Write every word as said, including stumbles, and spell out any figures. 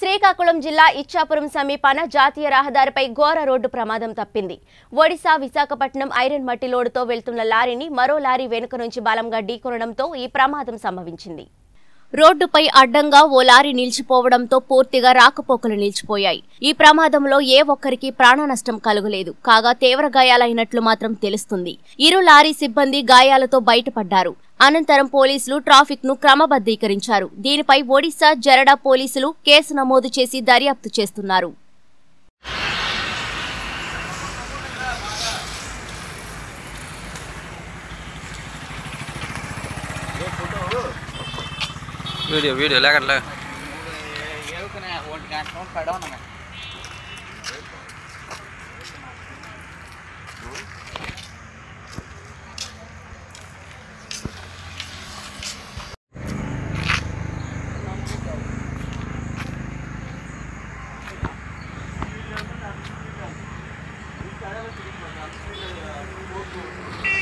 శ్రీకాకుళం జిల్లా ఇచ్చాపురం సమీపాన జాతీయ రహదారిపై ఘోర రోడ్డు ప్రమాదం తప్పింది. ఒడిశా విశాఖపట్నం ఐరన్ మట్టి లోడుతో వెళ్తున్న లారీని మరో లారీ వెనుక నుంచి బలంగా ఢీకొనడంతో ఈ ప్రమాదం సంభవించింది. రోడ్డుపై అడ్డంగా ఓ లారీ నిలిచిపోవడంతో పూర్తిగా రాకపోకలు నిలిచిపోయాయి. ఈ ప్రమాదంలో ఏ ఒక్కరికి ప్రాణ నష్టం కలుగలేదు. కాగా తీవ్ర గాయాలైనట్లు మాత్రం తెలుస్తుంది. ఇరు లారీ సిబ్బంది గాయాలతో బయటపడ్డారు. అనంతరం పోలీసులు ట్రాఫిక్ ను క్రమబద్ధీకరించారు. దీనిపై ఒడిశా జరడా పోలీసులు కేసు నమోదు చేసి దర్యాప్తు చేస్తున్నారు. వీడియో వీడియో లాగట్లా ఏలుకనే వన్ గంట నోట్ పడవన I'm going to go to the hospital.